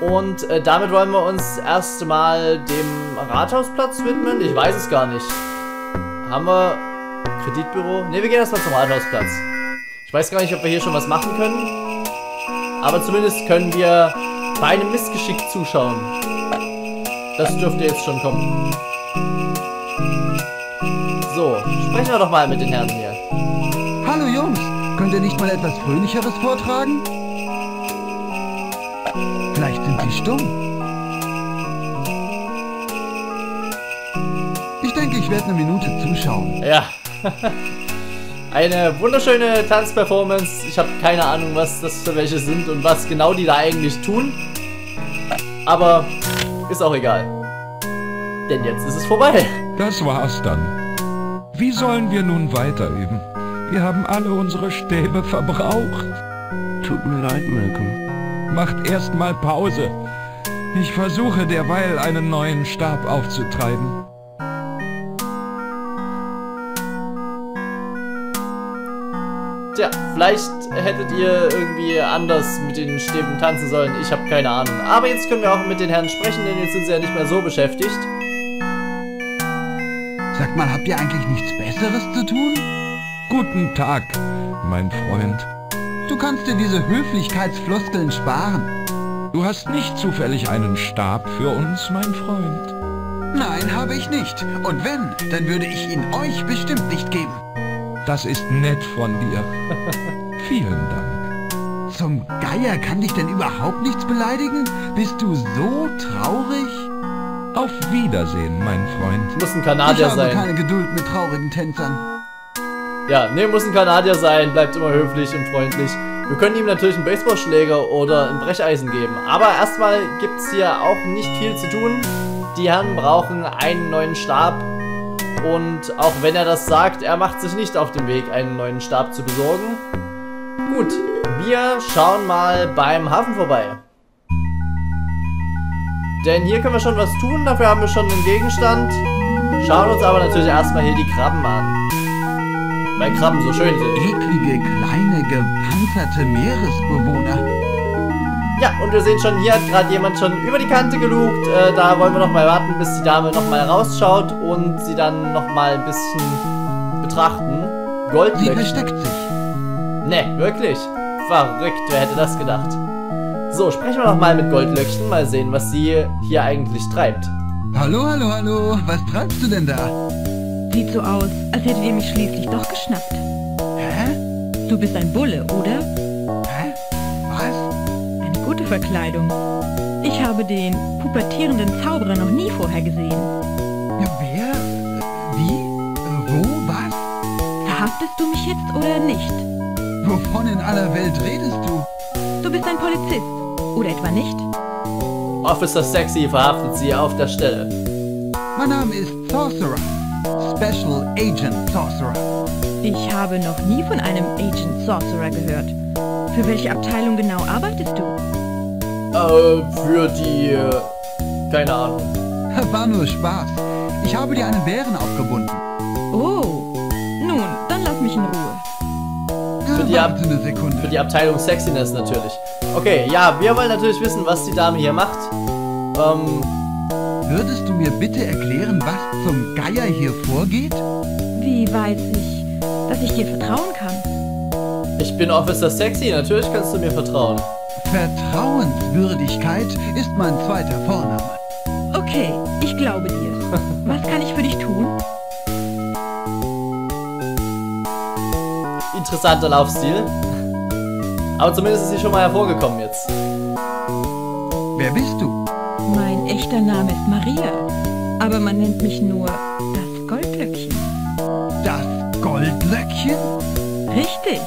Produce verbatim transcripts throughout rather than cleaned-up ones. Und äh, damit wollen wir uns erst mal dem Rathausplatz widmen. Ich weiß es gar nicht. Haben wir Kreditbüro? Ne, wir gehen erstmal zum Rathausplatz. Ich weiß gar nicht, ob wir hier schon was machen können. Aber zumindest können wir bei einem Missgeschick zuschauen. Das dürfte jetzt schon kommen. So, sprechen wir doch mal mit den Herren hier. Hallo Jungs, könnt ihr nicht mal etwas Fröhlicheres vortragen? Vielleicht sind sie stumm. Ich denke, ich werde eine Minute zuschauen. Ja. Eine wunderschöne Tanzperformance. Ich habe keine Ahnung, was das für welche sind und was genau die da eigentlich tun. Aber ist auch egal. Denn jetzt ist es vorbei. Das war's dann. Wie sollen wir nun weiterüben? Wir haben alle unsere Stäbe verbraucht. Tut mir leid, Malcolm. Macht erstmal Pause. Ich versuche derweil einen neuen Stab aufzutreiben. Tja, vielleicht hättet ihr irgendwie anders mit den Stäben tanzen sollen. Ich habe keine Ahnung. Aber jetzt können wir auch mit den Herren sprechen, denn jetzt sind sie ja nicht mehr so beschäftigt. Sag mal, habt ihr eigentlich nichts Besseres zu tun? Guten Tag, mein Freund. Du kannst dir diese Höflichkeitsfloskeln sparen. Du hast nicht zufällig einen Stab für uns, mein Freund? Nein, habe ich nicht. Und wenn, dann würde ich ihn euch bestimmt nicht geben. Das ist nett von dir. Vielen Dank. Zum Geier, kann dich denn überhaupt nichts beleidigen? Bist du so traurig? Auf Wiedersehen, mein Freund. Muss ein Kanadier sein. Ich habe keine Geduld mit traurigen Tänzern. Ja, nee, muss ein Kanadier sein. Bleibt immer höflich und freundlich. Wir können ihm natürlich einen Baseballschläger oder ein Brecheisen geben. Aber erstmal gibt es hier auch nicht viel zu tun. Die Herren brauchen einen neuen Stab. Und auch wenn er das sagt, er macht sich nicht auf den Weg, einen neuen Stab zu besorgen. Gut, wir schauen mal beim Hafen vorbei. Denn hier können wir schon was tun, dafür haben wir schon einen Gegenstand. Schauen uns aber natürlich erstmal hier die Krabben an. Weil Krabben so schön sind. Eklige, kleine, gepanzerte Meeresbewohner. Ja, und wir sehen schon, hier hat gerade jemand schon über die Kante gelugt. Äh, da wollen wir noch mal warten, bis die Dame noch mal rausschaut und sie dann noch mal ein bisschen betrachten. Gold. Sie versteckt sich. Ne, wirklich? Verrückt, wer hätte das gedacht? So, sprechen wir noch mal mit Goldlöckchen, mal sehen, was sie hier eigentlich treibt. Hallo, hallo, hallo, was treibst du denn da? Sieht so aus, als hättet ihr mich schließlich doch geschnappt. Hä? Du bist ein Bulle, oder? Hä? Was? Gute Verkleidung. Ich habe den pubertierenden Zauberer noch nie vorher gesehen. Ja, wer? Wie? Wo? Was? Verhaftest du mich jetzt oder nicht? Wovon in aller Welt redest du? Du bist ein Polizist, oder etwa nicht? Officer Sexy verhaftet sie auf der Stelle. Mein Name ist Sorcerer. Special Agent Sorcerer. Ich habe noch nie von einem Agent Sorcerer gehört. Für welche Abteilung genau arbeitest du? Äh, für die... Äh, keine Ahnung. War nur Spaß. Ich habe dir einen Bären aufgebunden. Oh. Nun, dann lass mich in Ruhe. Für die, Ab eine Sekunde. Für die Abteilung Sexiness natürlich. Okay, ja, wir wollen natürlich wissen, was die Dame hier macht. Ähm... Würdest du mir bitte erklären, was zum Geier hier vorgeht? Wie weiß ich, dass ich dir vertrauen kann? Ich bin Officer Sexy, natürlich kannst du mir vertrauen. Vertrauenswürdigkeit ist mein zweiter Vorname. Okay, ich glaube dir. Was kann ich für dich tun? Interessanter Laufstil. Aber zumindest ist sie schon mal hervorgekommen jetzt. Wer bist du? Mein echter Name ist Maria. Aber man nennt mich nur das Goldlöckchen. Das Goldlöckchen? Richtig.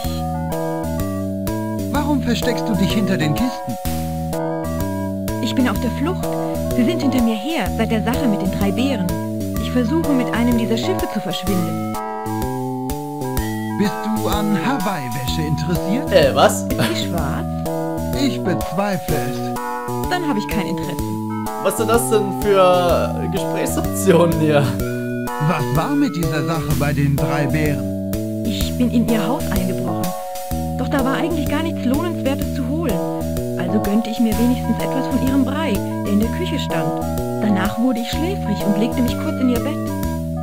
Warum versteckst du dich hinter den Kisten? Ich bin auf der Flucht. Sie sind hinter mir her, seit der Sache mit den drei Bären. Ich versuche, mit einem dieser Schiffe zu verschwinden. Bist du an Hawaii-Wäsche interessiert? Äh, was? Ist sie schwarz? Ich bezweifle es. Dann habe ich kein Interesse. Was sind das denn für Gesprächsoptionen hier? Was war mit dieser Sache bei den drei Bären? Ich bin in ihr Haus eingebrochen. Doch da war eigentlich gar nichts Lohnenswertes zu holen. Also also gönnte ich mir wenigstens etwas von ihrem Brei, der in der Küche stand. Danach wurde ich schläfrig und legte mich kurz in ihr Bett.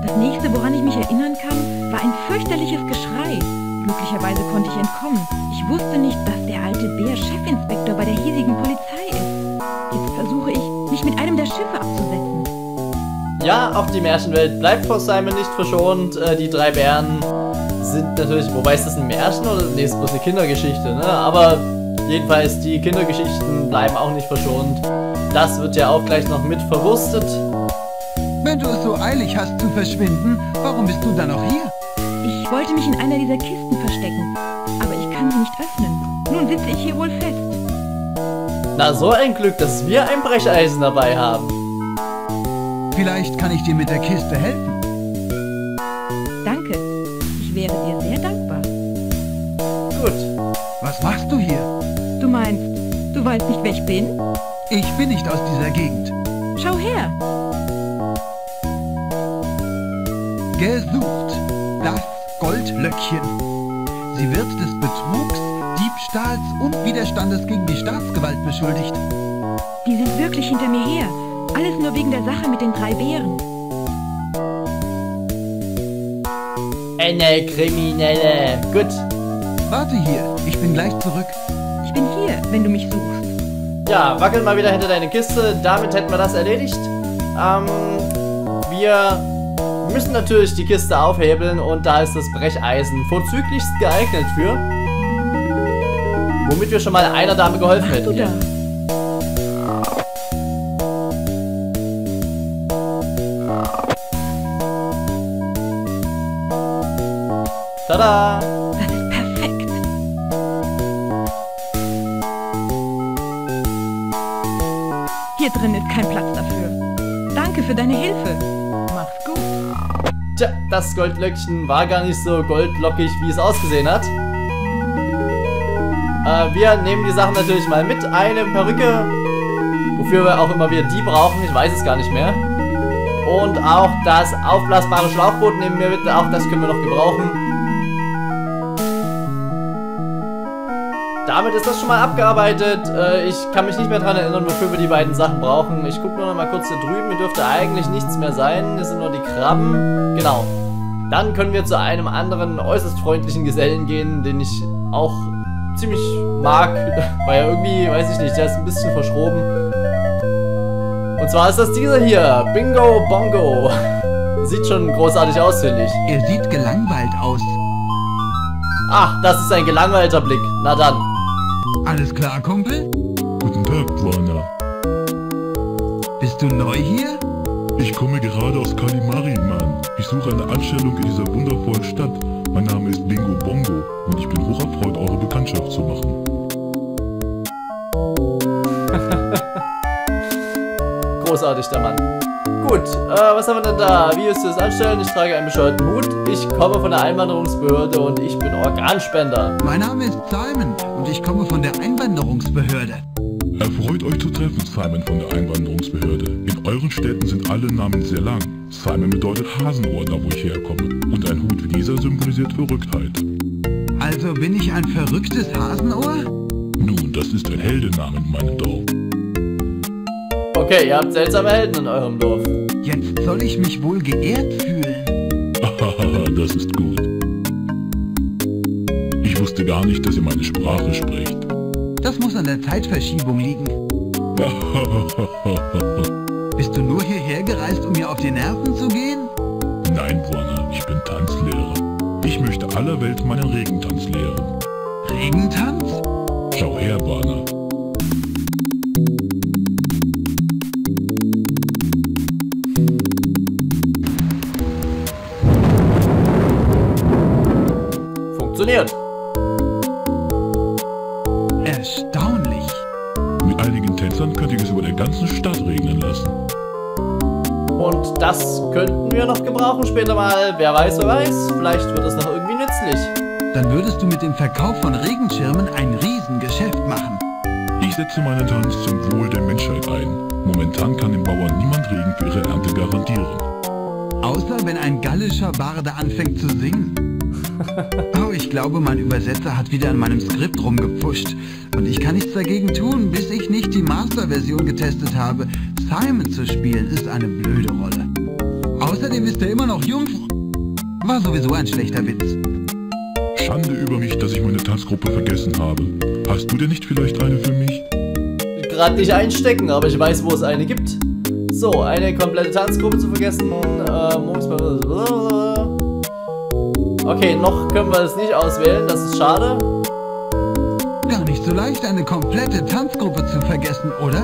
Das nächste, woran ich mich erinnern kann, war ein fürchterliches Geschrei. Glücklicherweise konnte ich entkommen. Ich wusste nicht, dass der alte Bär Chefinspektor bei der hiesigen Polizei ist. Jetzt versuche ich, mich mit einem der Schiffe abzusetzen. Ja, auf die Märchenwelt bleibt vor Simon nicht verschont. Äh, die drei Bären sind natürlich... Wobei, ist das ein Märchen oder? Nee, ist bloß eine Kindergeschichte, ne? Aber jedenfalls, die Kindergeschichten bleiben auch nicht verschont. Das wird ja auch gleich noch mit verwurstet. Wenn du es so eilig hast zu verschwinden, warum bist du dann noch hier? Ich wollte mich in einer dieser Kisten verstecken, aber ich kann sie nicht öffnen. Nun sitze ich hier wohl fest. Na, so ein Glück, dass wir ein Brecheisen dabei haben. Vielleicht kann ich dir mit der Kiste helfen. Danke. Ich wäre dir sehr dankbar. Gut. Was machst du hier? Du meinst, du weißt nicht, wer ich bin? Ich bin nicht aus dieser Gegend. Schau her. Gesucht. Das Goldlöckchen. Sie wird des Betrugs, Diebstahls und Widerstandes gegen die Staatsgewalt beschuldigt. Die sind wirklich hinter mir her. Alles nur wegen der Sache mit den drei Bären. Eine Kriminelle. Gut. Warte hier, ich bin gleich zurück. Ich bin hier, wenn du mich suchst. Ja, wackel mal wieder hinter deine Kiste. Damit hätten wir das erledigt. Ähm, wir müssen natürlich die Kiste aufhebeln und da ist das Brecheisen vorzüglichst geeignet für. Womit wir schon mal einer Dame geholfen hätten. Was machst du da? Tada! Das ist perfekt! Hier drin ist kein Platz dafür. Danke für deine Hilfe. Mach's gut. Tja, das Goldlöckchen war gar nicht so goldlockig, wie es ausgesehen hat. Äh, wir nehmen die Sachen natürlich mal mit. Eine Perücke, wofür wir auch immer wieder die brauchen. Ich weiß es gar nicht mehr. Und auch das aufblasbare Schlauchboot nehmen wir mit. Auch das können wir noch gebrauchen. Damit ist das schon mal abgearbeitet. Ich kann mich nicht mehr daran erinnern, wofür wir die beiden Sachen brauchen. Ich gucke nur noch mal kurz da drüben. Hier dürfte eigentlich nichts mehr sein. Es sind nur die Krabben. Genau. Dann können wir zu einem anderen äußerst freundlichen Gesellen gehen, den ich auch ziemlich mag. Weil er irgendwie, weiß ich nicht, der ist ein bisschen verschroben. Und zwar ist das dieser hier. Bingo Bongo. Sieht schon großartig aus, finde ich. Er sieht gelangweilt aus. Ach, das ist ein gelangweilter Blick. Na dann. Alles klar, Kumpel? Guten Tag, Juana. Bist du neu hier? Ich komme gerade aus Kalimari, Mann. Ich suche eine Anstellung in dieser wundervollen Stadt. Mein Name ist Bingo Bongo und ich bin hocherfreut, eure Bekanntschaft zu machen. Großartig, der Mann. Gut, äh, was haben wir denn da? Wie ist das Anstellen? Ich trage einen bescheuerten Hut. Ich komme von der Einwanderungsbehörde und ich bin Organspender. Mein Name ist Simon und ich komme von der Einwanderungsbehörde. Erfreut euch zu treffen, Simon von der Einwanderungsbehörde. In euren Städten sind alle Namen sehr lang. Simon bedeutet Hasenohr, da wo ich herkomme. Und ein Hut wie dieser symbolisiert Verrücktheit. Also bin ich ein verrücktes Hasenohr? Nun, das ist ein Heldenname in meinem Dorf. Okay, ihr habt seltsame Helden in eurem Dorf. Jetzt soll ich mich wohl geehrt fühlen. Das ist gut. Ich wusste gar nicht, dass ihr meine Sprache sprecht. Das muss an der Zeitverschiebung liegen. Bist du nur hierher gereist, um mir auf die Nerven zu gehen? Nein, Juana, ich bin Tanzlehrer. Ich möchte aller Welt meinen Regentanz lehren. Regentanz? Schau her, Juana. Erstaunlich. Mit einigen Tänzern könnt ihr es über der ganzen Stadt regnen lassen. Und das könnten wir noch gebrauchen später mal. Wer weiß, wer weiß. Vielleicht wird es noch irgendwie nützlich. Dann würdest du mit dem Verkauf von Regenschirmen ein Riesengeschäft machen. Ich setze meinen Tanz zum Wohl der Menschheit ein. Momentan kann dem Bauern niemand Regen für ihre Ernte garantieren. Außer wenn ein gallischer Barde anfängt zu singen. Oh, ich glaube, mein Übersetzer hat wieder an meinem Skript rumgepfuscht. Und ich kann nichts dagegen tun, bis ich nicht die Masterversion getestet habe. Simon zu spielen ist eine blöde Rolle. Außerdem ist er immer noch Jungfrau. War sowieso ein schlechter Witz. Schande über mich, dass ich meine Tanzgruppe vergessen habe. Hast du denn nicht vielleicht eine für mich? Gerade nicht einstecken, aber ich weiß, wo es eine gibt. So, eine komplette Tanzgruppe zu vergessen. Okay, noch können wir das nicht auswählen, das ist schade. Gar nicht so leicht, eine komplette Tanzgruppe zu vergessen, oder?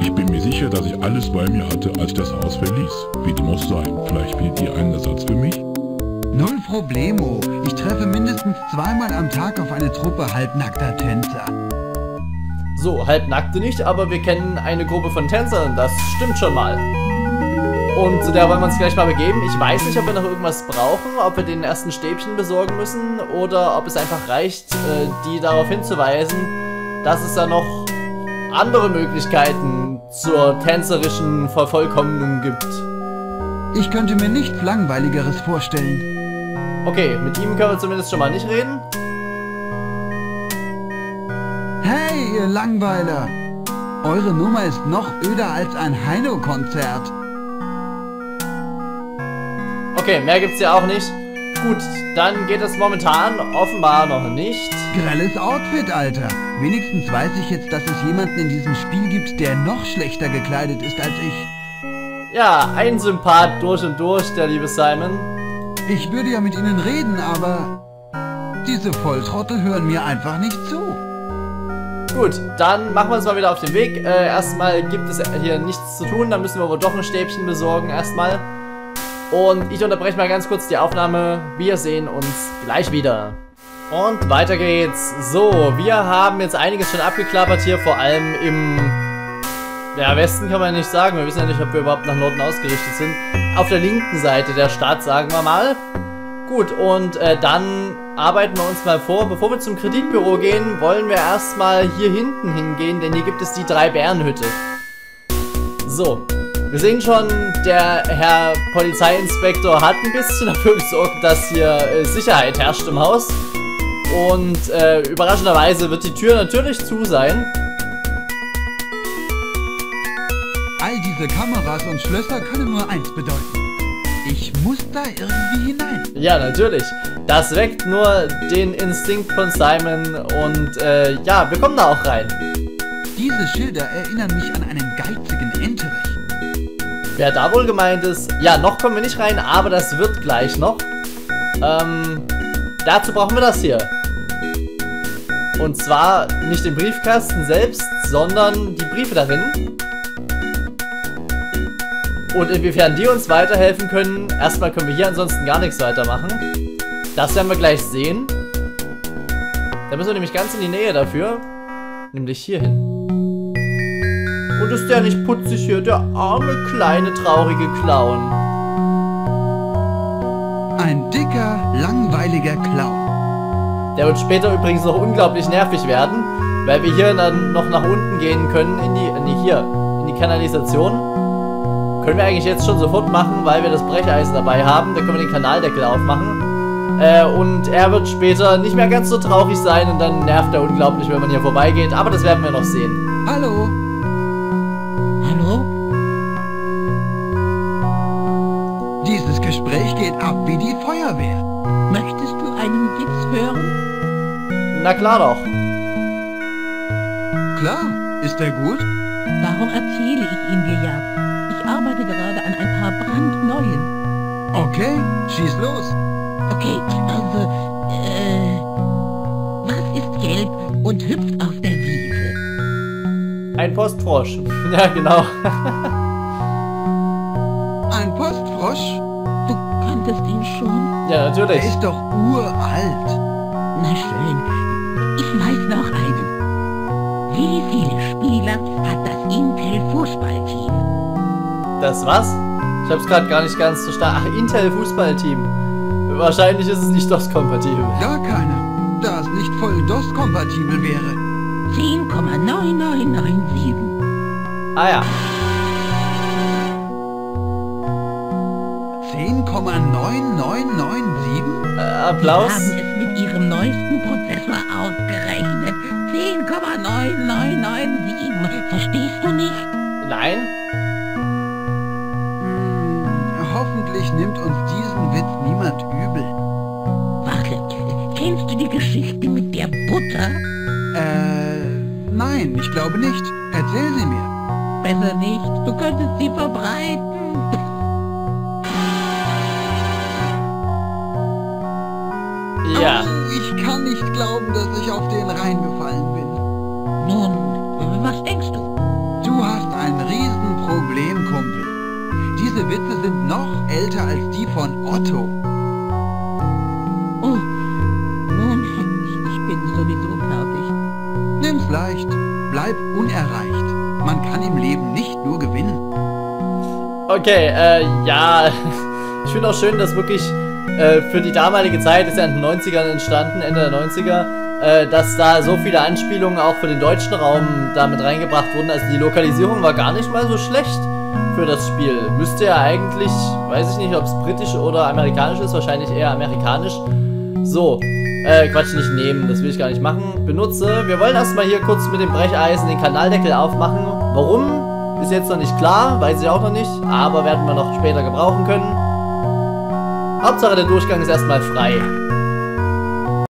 Ich bin mir sicher, dass ich alles bei mir hatte, als ich das Haus verließ. Wie dem auch sei, vielleicht findet ihr einen Ersatz für mich? Null Problemo. Ich treffe mindestens zweimal am Tag auf eine Truppe halbnackter Tänzer. So, halbnackte nicht, aber wir kennen eine Gruppe von Tänzern, das stimmt schon mal. Und zu der wollen wir uns gleich mal begeben. Ich weiß nicht, ob wir noch irgendwas brauchen, ob wir den ersten Stäbchen besorgen müssen oder ob es einfach reicht, die darauf hinzuweisen, dass es da noch andere Möglichkeiten zur tänzerischen Vervollkommnung gibt. Ich könnte mir nichts Langweiligeres vorstellen. Okay, mit ihm können wir zumindest schon mal nicht reden. Hey, ihr Langweiler! Eure Nummer ist noch öder als ein Heino-Konzert. Okay, mehr gibt's ja auch nicht. Gut, dann geht das momentan offenbar noch nicht. Grelles Outfit, Alter. Wenigstens weiß ich jetzt, dass es jemanden in diesem Spiel gibt, der noch schlechter gekleidet ist als ich. Ja, ein Sympath durch und durch, der liebe Simon. Ich würde ja mit Ihnen reden, aber diese Volltrottel hören mir einfach nicht zu. Gut, dann machen wir uns mal wieder auf den Weg. Äh, erstmal gibt es hier nichts zu tun, dann müssen wir wohl doch ein Stäbchen besorgen erstmal. Und ich unterbreche mal ganz kurz die Aufnahme. Wir sehen uns gleich wieder. Und weiter geht's. So, wir haben jetzt einiges schon abgeklappert hier, vor allem im ja, Westen kann man nicht sagen. Wir wissen ja nicht, ob wir überhaupt nach Norden ausgerichtet sind. Auf der linken Seite der Stadt, sagen wir mal. Gut, und äh, dann arbeiten wir uns mal vor. Bevor wir zum Kreditbüro gehen, wollen wir erstmal hier hinten hingehen, denn hier gibt es die Drei-Bären-Hütte. So, wir sehen schon, der Herr Polizeiinspektor hat ein bisschen dafür gesorgt, dass hier äh, Sicherheit herrscht im Haus. Und äh, überraschenderweise wird die Tür natürlich zu sein. All diese Kameras und Schlösser können nur eins bedeuten. Ich muss da irgendwie hinein. Ja, natürlich. Das weckt nur den Instinkt von Simon und äh, ja, wir kommen da auch rein. Diese Schilder erinnern mich an einen geizigen Enterich. Wer da wohl gemeint ist, ja, noch kommen wir nicht rein, aber das wird gleich noch. Ähm, dazu brauchen wir das hier. Und zwar nicht den Briefkasten selbst, sondern die Briefe darin. Und inwiefern die uns weiterhelfen können, erstmal können wir hier ansonsten gar nichts weitermachen. Das werden wir gleich sehen. Da müssen wir nämlich ganz in die Nähe dafür, nämlich hier hin. Und ist der nicht putzig hier, der arme, kleine, traurige Clown. Ein dicker, langweiliger Clown. Der wird später übrigens noch unglaublich nervig werden, weil wir hier dann noch nach unten gehen können, in die, in die hier, in die Kanalisation. Können wir eigentlich jetzt schon sofort machen, weil wir das Brecheisen dabei haben. Da können wir den Kanaldeckel aufmachen. Äh, und er wird später nicht mehr ganz so traurig sein und dann nervt er unglaublich, wenn man hier vorbeigeht. Aber das werden wir noch sehen. Hallo. Dieses Gespräch geht ab wie die Feuerwehr. Möchtest du einen Witz hören? Na klar doch. Klar, ist der gut? Darum erzähle ich ihn dir ja. Ich arbeite gerade an ein paar brandneuen. Okay, schieß los. Okay, also, äh, was ist gelb und hüpft auf der Wiese? Ein Postfrosch. Ja, genau. Ein Postfrosch? Du kanntest ihn schon? Ja, natürlich. Er ist doch uralt. Na schön, ich weiß noch einen. Wie viele Spieler hat das Intel-Fußballteam? Das was? Ich hab's gerade gar nicht ganz verstanden. Ach, Intel-Fußballteam. Wahrscheinlich ist es nicht D O S-kompatibel. Gar keine, da es nicht voll D O S-kompatibel wäre. zehn Komma neun neun neun sieben. Ah ja. zehn Komma neun neun neun sieben? Äh, Applaus. Sie haben es mit Ihrem neuesten Prozessor ausgerechnet. zehn Komma neun neun neun sieben. Verstehst du nicht? Nein. Hm, hoffentlich nimmt uns diesen Witz niemand übel. Warte, kennst du die Geschichte mit der Butter? Äh, nein, ich glaube nicht. Erzähl sie mir. Besser nicht, du könntest sie verbreiten. Ja. Oh, ich kann nicht glauben, dass ich auf den Rhein gefallen bin. Nun, was denkst du? Du hast ein Riesenproblem, Kumpel. Diese Witze sind noch älter als die von Otto. Oh, nun, ich bin sowieso fertig. Nimm's leicht, bleib unerreicht. Man kann im Leben nicht nur gewinnen. Okay, äh, ja. Ich finde auch schön, dass wirklich... Äh, für die damalige Zeit, ist ja in den neunzigern entstanden, Ende der neunziger, äh, dass da so viele Anspielungen auch für den deutschen Raum damit reingebracht wurden. Also die Lokalisierung war gar nicht mal so schlecht für das Spiel. Müsste ja eigentlich, weiß ich nicht, ob es britisch oder amerikanisch ist, wahrscheinlich eher amerikanisch. So, äh, Quatsch nicht nehmen, das will ich gar nicht machen. Benutze, wir wollen erstmal hier kurz mit dem Brecheisen den Kanaldeckel aufmachen. Warum? Ist jetzt noch nicht klar, weiß ich auch noch nicht, aber werden wir noch später gebrauchen können. Hauptsache der Durchgang ist erstmal frei.